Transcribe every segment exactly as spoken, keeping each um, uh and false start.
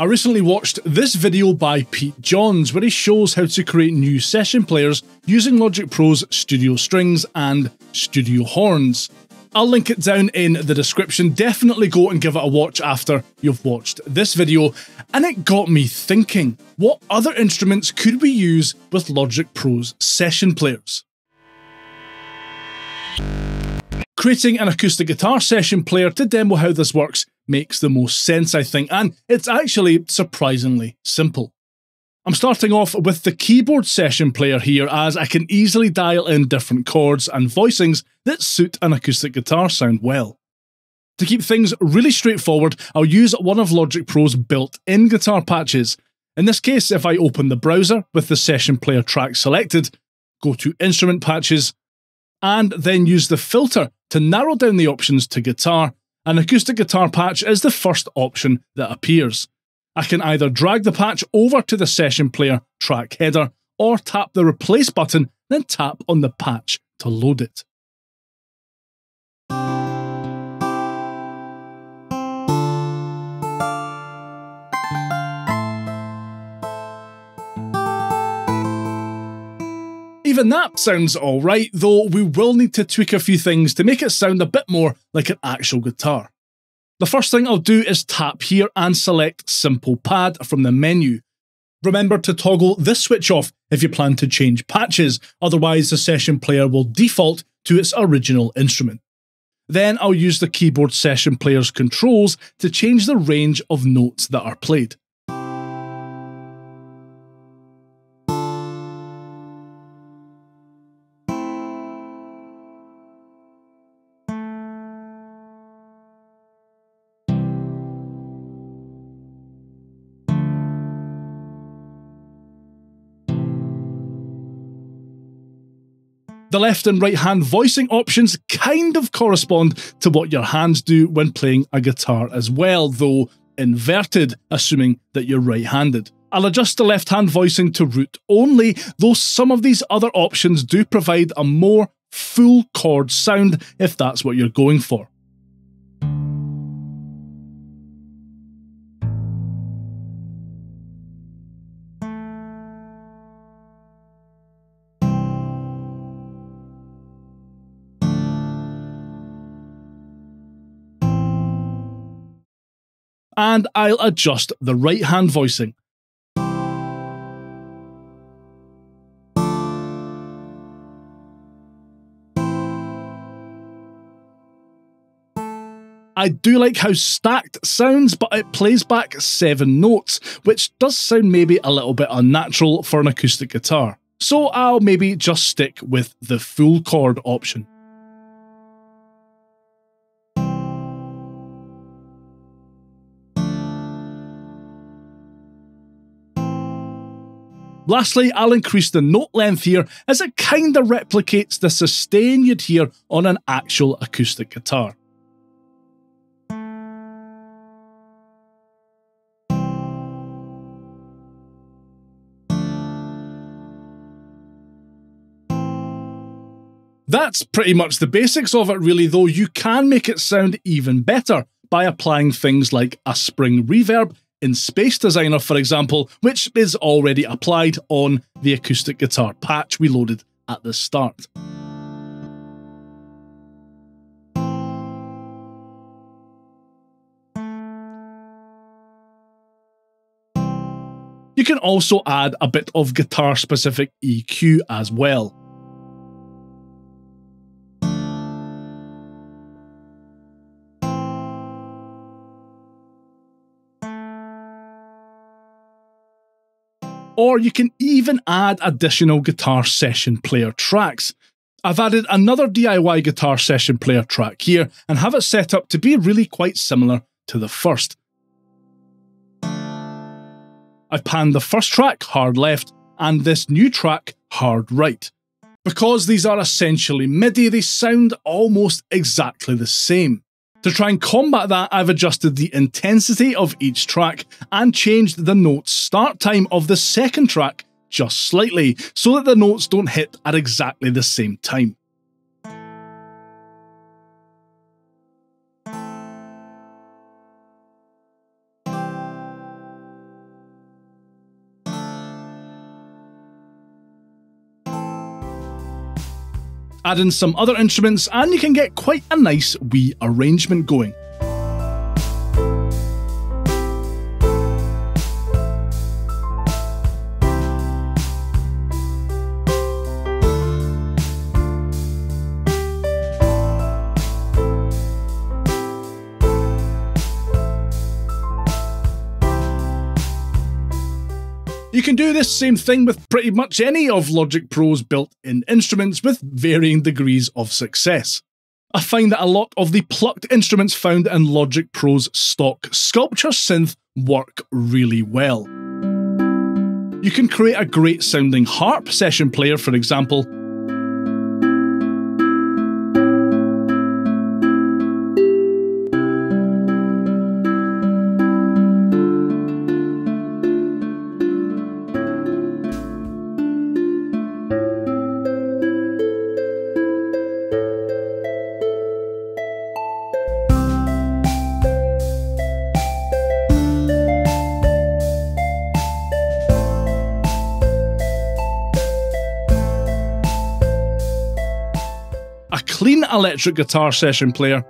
I recently watched this video by Pete Johns where he shows how to create new session players using Logic Pro's Studio Strings and Studio Horns. I'll link it down in the description. Definitely go and give it a watch after you've watched this video. And it got me thinking, what other instruments could we use with Logic Pro's session players? Creating an acoustic guitar session player to demo how this works makes the most sense, I think, and it's actually surprisingly simple. I'm starting off with the keyboard session player here, as I can easily dial in different chords and voicings that suit an acoustic guitar sound well. To keep things really straightforward, I'll use one of Logic Pro's built-in guitar patches. In this case, if I open the browser with the session player track selected, go to Instrument Patches, and then use the filter to narrow down the options to guitar, an acoustic guitar patch is the first option that appears. I can either drag the patch over to the session player track header or tap the replace button, then tap on the patch to load it. Even that sounds alright, though we will need to tweak a few things to make it sound a bit more like an actual guitar. The first thing I'll do is tap here and select Simple Pad from the menu. Remember to toggle this switch off if you plan to change patches, otherwise the session player will default to its original instrument. Then I'll use the keyboard session player's controls to change the range of notes that are played. The left and right hand voicing options kind of correspond to what your hands do when playing a guitar as well, though inverted, assuming that you're right-handed. I'll adjust the left hand voicing to root only, though some of these other options do provide a more full chord sound if that's what you're going for. And I'll adjust the right hand voicing. I do like how stacked sounds, but it plays back seven notes, which does sound maybe a little bit unnatural for an acoustic guitar. So I'll maybe just stick with the full chord option. Lastly, I'll increase the note length here as it kind of replicates the sustain you'd hear on an actual acoustic guitar. That's pretty much the basics of it really, though you can make it sound even better by applying things like a spring reverb in Space Designer, for example, which is already applied on the acoustic guitar patch we loaded at the start. You can also add a bit of guitar-specific E Q as well. Or you can even add additional guitar session player tracks. I've added another D I Y guitar session player track here and have it set up to be really quite similar to the first. I've panned the first track, hard left, and this new track, hard right. Because these are essentially MIDI, they sound almost exactly the same. To try and combat that, I've adjusted the intensity of each track and changed the note start time of the second track just slightly, so that the notes don't hit at exactly the same time. add in some other instruments and you can get quite a nice wee arrangement going. You can do this same thing with pretty much any of Logic Pro's built-in instruments with varying degrees of success. I find that a lot of the plucked instruments found in Logic Pro's stock Sculpture synth work really well. You can create a great sounding harp session player, for example, clean electric guitar session player,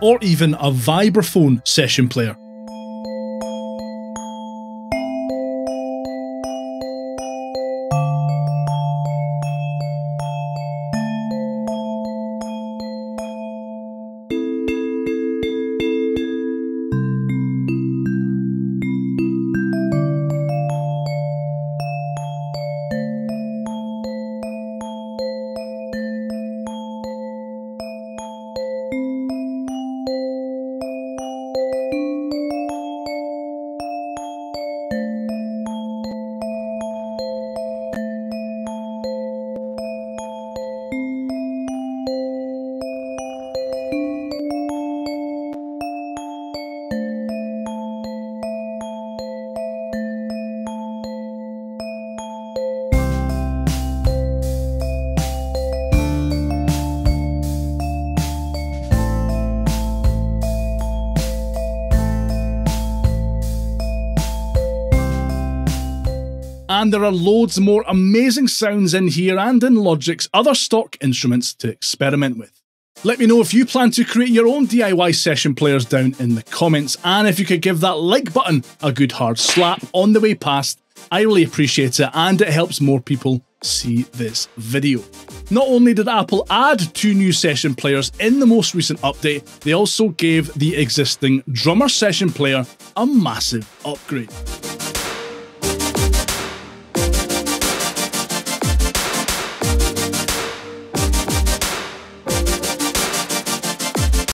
or even a vibraphone session player. And there are loads more amazing sounds in here and in Logic's other stock instruments to experiment with. Let me know if you plan to create your own D I Y session players down in the comments, and if you could give that like button a good hard slap on the way past, I really appreciate it and it helps more people see this video. Not only did Apple add two new session players in the most recent update, they also gave the existing drummer session player a massive upgrade.